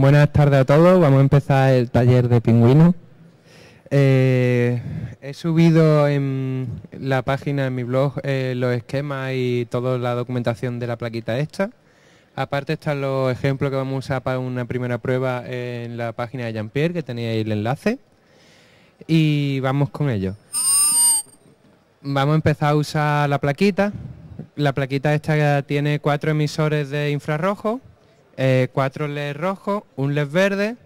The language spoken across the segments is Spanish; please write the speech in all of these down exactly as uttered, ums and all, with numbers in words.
Buenas tardes a todos. Vamos a empezar el taller de pingüinos. Eh, he subido en la página, en mi blog, eh, los esquemas y toda la documentación de la plaquita esta. Aparte están los ejemplos que vamos a usar para una primera prueba en la página de Jean-Pierre, que tenéis ahí el enlace. Y vamos con ello. Vamos a empezar a usar la plaquita. La plaquita esta tiene cuatro emisores de infrarrojo, eh, cuatro L E D rojos, un L E D verde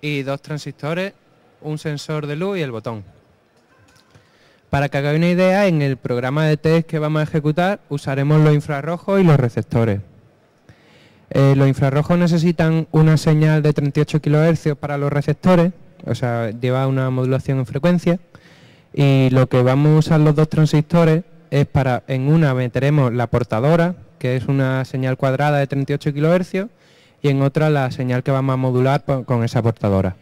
y dos transistores, un sensor de luz y el botón. Para que hagáis una idea, en el programa de test que vamos a ejecutar usaremos los infrarrojos y los receptores. Eh, los infrarrojos necesitan una señal de treinta y ocho kilohercios para los receptores, o sea, lleva una modulación en frecuencia, y lo que vamos a usar los dos transistores es para, en una meteremos la portadora, que es una señal cuadrada de treinta y ocho kilohercios, y en otra la señal que vamos a modular con esa portadora.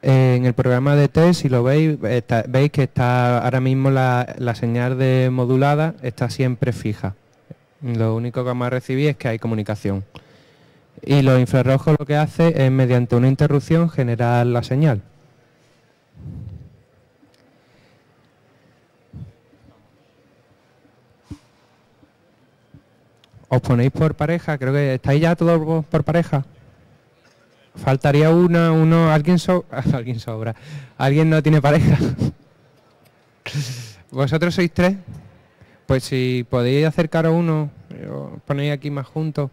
En el programa de test, si lo veis, está, veis que está ahora mismo la, la señal de modulada está siempre fija. Lo único que vamos a recibir es que hay comunicación. Y los infrarrojos lo que hace es, mediante una interrupción, generar la señal. Os ponéis por pareja, creo que estáis ya todos por pareja. Faltaría una, uno, alguien, so alguien sobra, alguien no tiene pareja. ¿Vosotros sois tres? Pues si podéis acercaros uno, os ponéis aquí más juntos.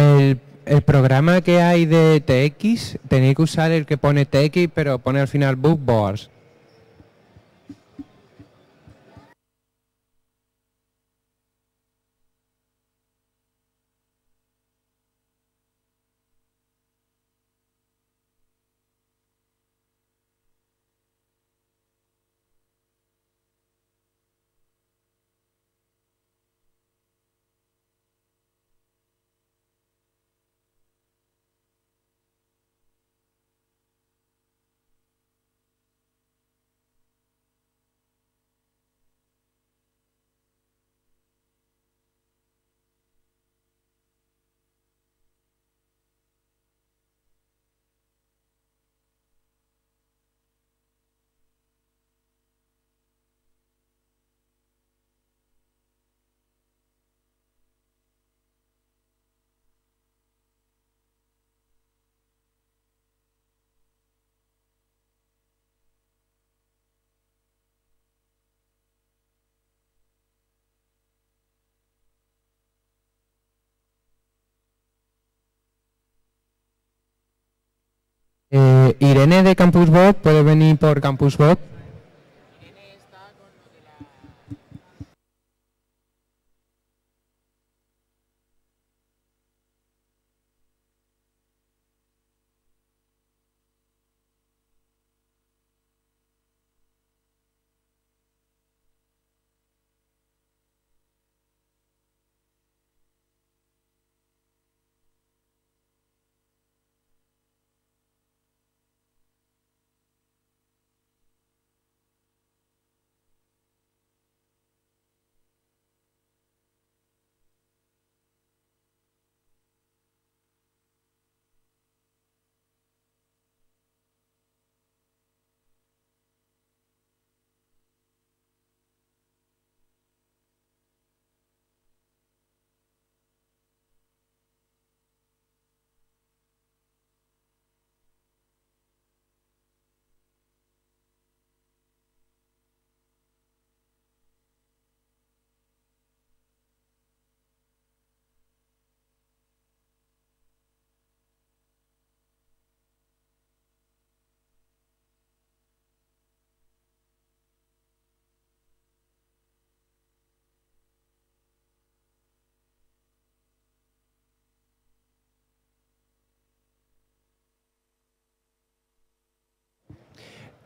El, el programa que hay de T X, tenéis que usar el que pone T X, pero pone al final Bookboards. Eh, Irene de CampusBot, ¿puede venir por CampusBot? Irene está con lo de la...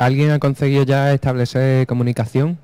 ¿Alguien ha conseguido ya establecer comunicación?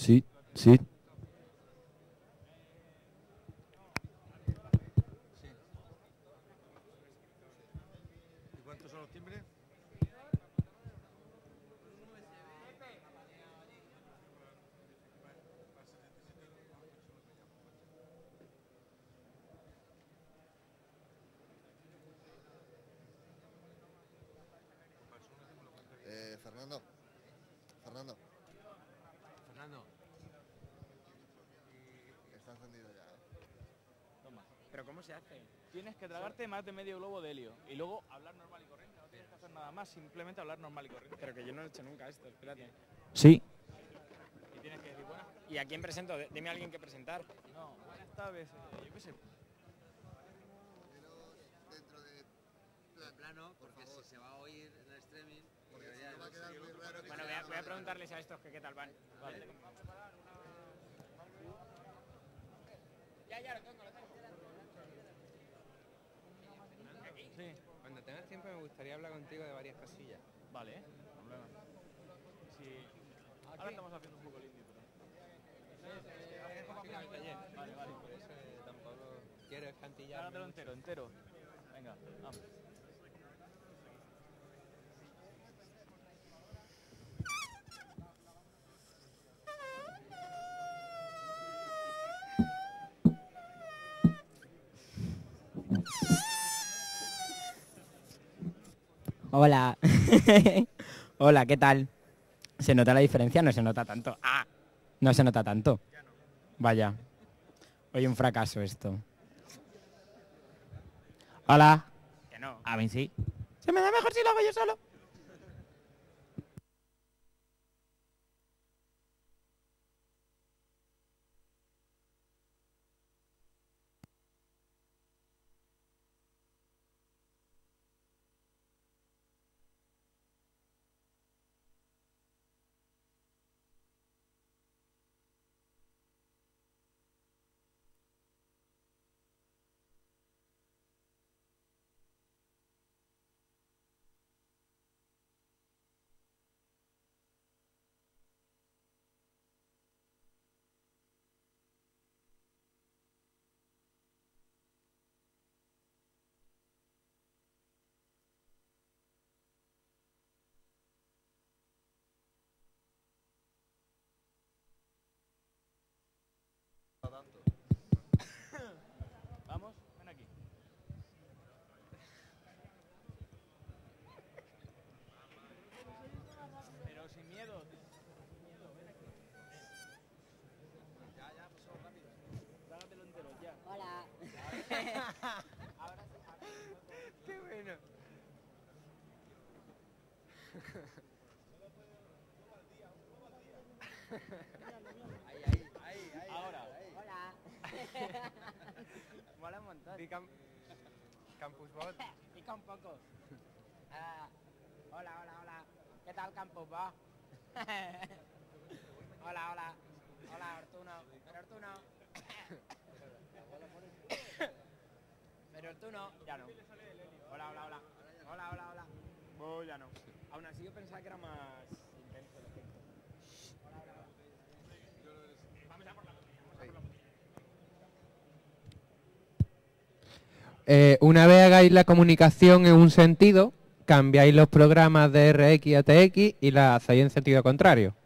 Sit, sit. Fernando, Fernando, Fernando, está encendido ya, ¿eh? Toma. Pero ¿cómo se hace? Tienes que tragarte más de medio globo de helio y luego hablar normal y corriente, no tienes que hacer nada más, simplemente hablar normal y corriente. Pero que yo no lo he hecho nunca esto, espérate. Sí. Y tienes que decir, buenas. ¿Y a quién presento? Deme a alguien que presentar. No, buenas tardes, eh, yo qué sé. Pero dentro de plano, porque si se va a oír en el streaming... Bueno, voy a, voy a preguntarles a estos que qué tal van. Vale. Ya, ya, lo tengo, lo tengo. Sí. Cuando tengas tiempo me gustaría hablar contigo de varias casillas. Vale, ¿eh? Sí. Ahora estamos haciendo un poco limpio, pero... Vale, vale. Por eso tampoco quiero escantillar. Hágatelo entero, entero. Venga, vamos. Hola. Hola, ¿qué tal? ¿Se nota la diferencia? No se nota tanto. ¡Ah! No se nota tanto. Vaya. Oye, un fracaso esto. Hola. Que no. A mí sí. Se me da mejor si lo hago yo solo. Vamos, ven aquí. Pero sin miedo, sin miedo, ven aquí. Ya, ya, pues solo rápido. Trágatelo entero, ya. Hola. Ahora sí. Qué bueno. Ahí, ahí, ahí, ahí. Ahora. Mola un montón. ¿Y cam CampusBot? Y con pocos. Ah, hola, hola, hola. ¿Qué tal, CampusBot? Hola, hola. Hola, Arturo. Pero Arturo. Pero Arturo. Ya no. Hola, hola, hola. Hola, hola, hola. Oh, ya no. Aún así yo pensaba que era más intenso el efecto. Hola, hola, hola. Vamos a por la botella. Vamos a por la botella. Eh, una vez hagáis la comunicación en un sentido, cambiáis los programas de R X a T X y la hacéis en sentido contrario.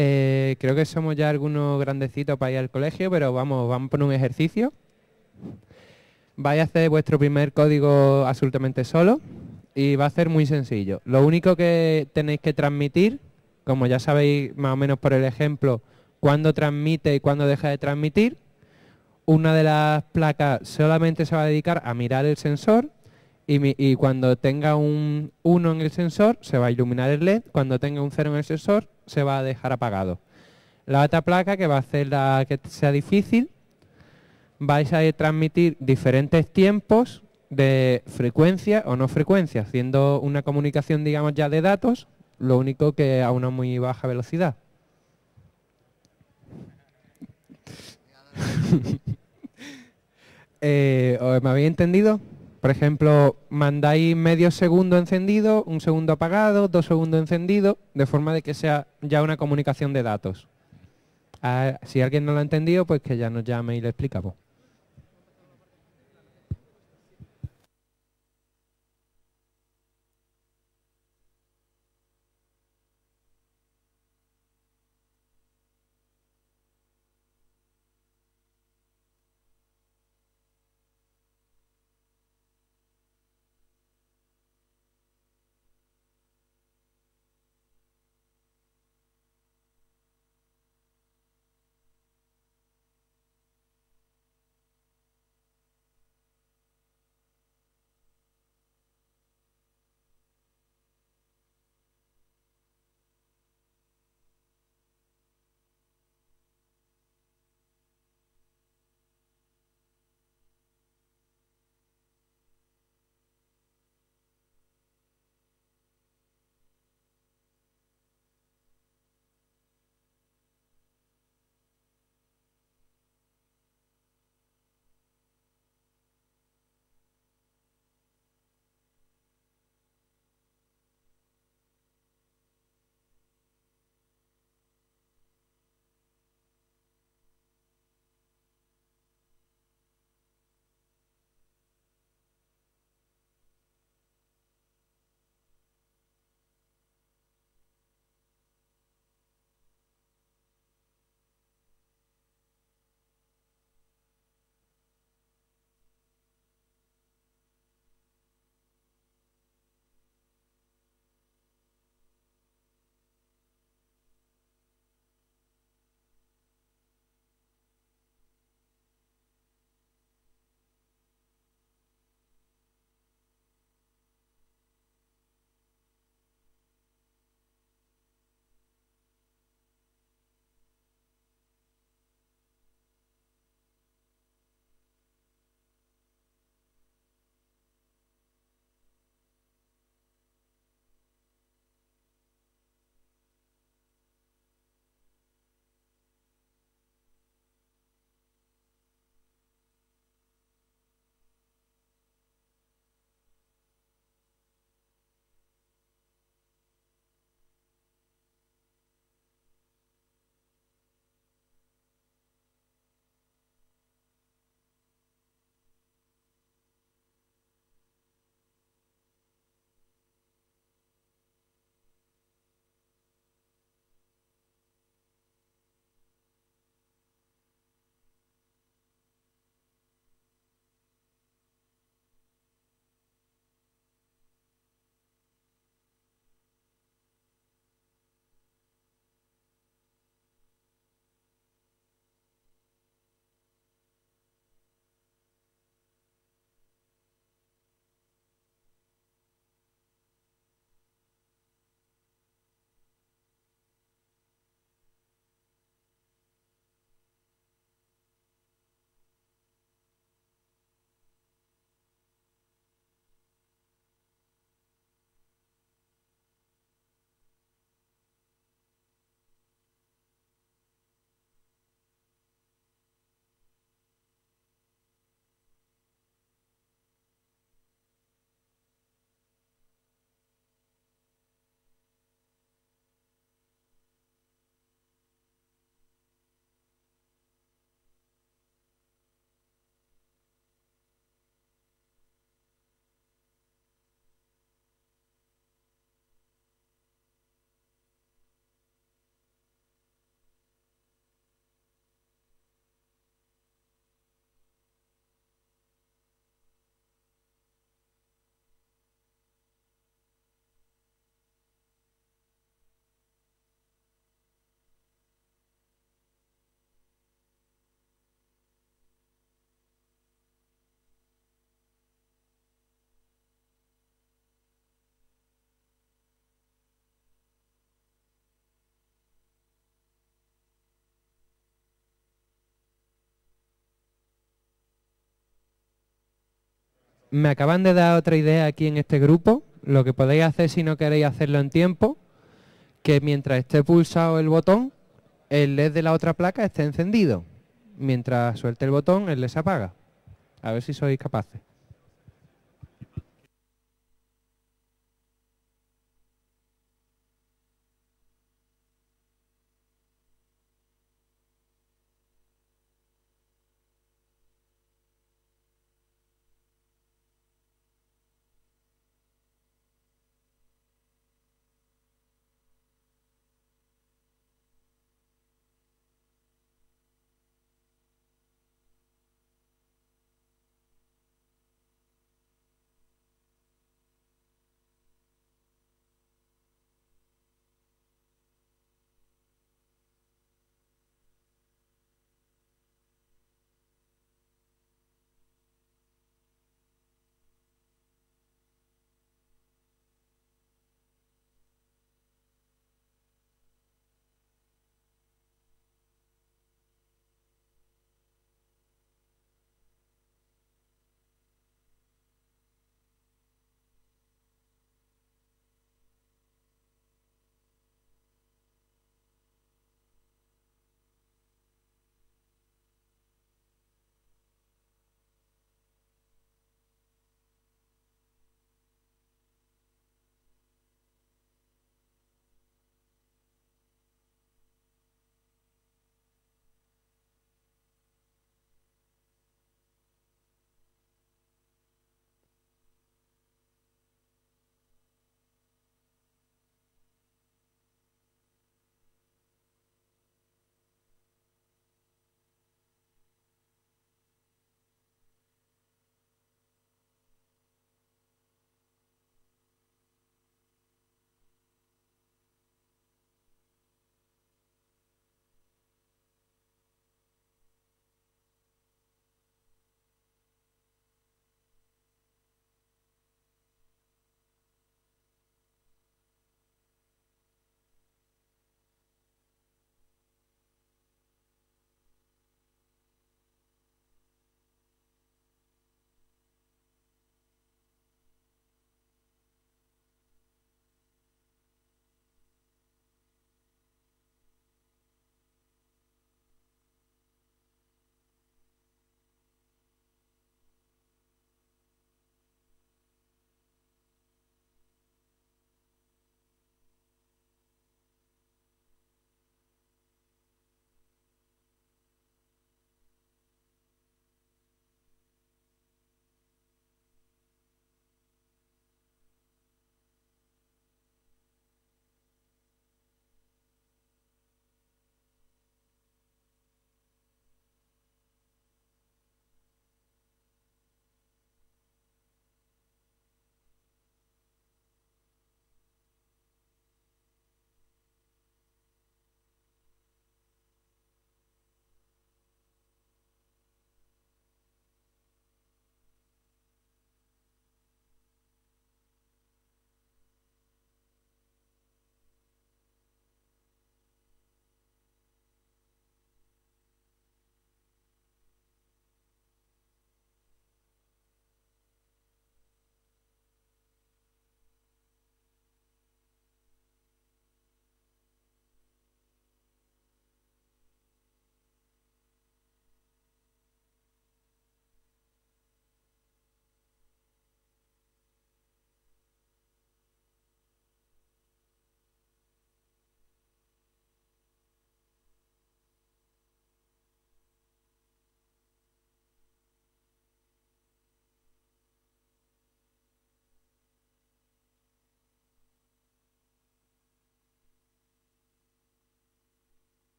Eh, creo que somos ya algunos grandecitos para ir al colegio, pero vamos, vamos por un ejercicio. Vais a hacer vuestro primer código absolutamente solo y va a ser muy sencillo. Lo único que tenéis que transmitir, como ya sabéis más o menos por el ejemplo, cuándo transmite y cuándo deja de transmitir. Una de las placas solamente se va a dedicar a mirar el sensor y, mi, y cuando tenga un uno en el sensor se va a iluminar el L E D, cuando tenga un cero en el sensor se va a dejar apagado. La otra placa, que va a hacer la que sea difícil, vais a transmitir diferentes tiempos de frecuencia o no frecuencia, haciendo una comunicación, digamos, ya de datos, lo único que a una muy baja velocidad. eh, ¿Me habéis entendido? Por ejemplo, mandáis medio segundo encendido, un segundo apagado, dos segundos encendido, de forma de que sea ya una comunicación de datos. Ah, si alguien no lo ha entendido, pues que ya nos llame y le explicamos. Me acaban de dar otra idea aquí en este grupo. Lo que podéis hacer si no queréis hacerlo en tiempo, que mientras esté pulsado el botón, el L E D de la otra placa esté encendido. Mientras suelte el botón, el L E D se apaga. A ver si sois capaces.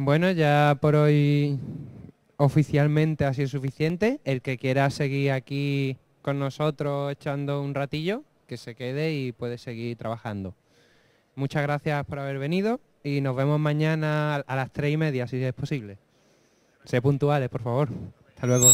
Bueno, ya por hoy oficialmente ha sido suficiente. El que quiera seguir aquí con nosotros echando un ratillo, que se quede y puede seguir trabajando. Muchas gracias por haber venido y nos vemos mañana a las tres y media, si es posible. Sé puntuales, por favor. Hasta luego.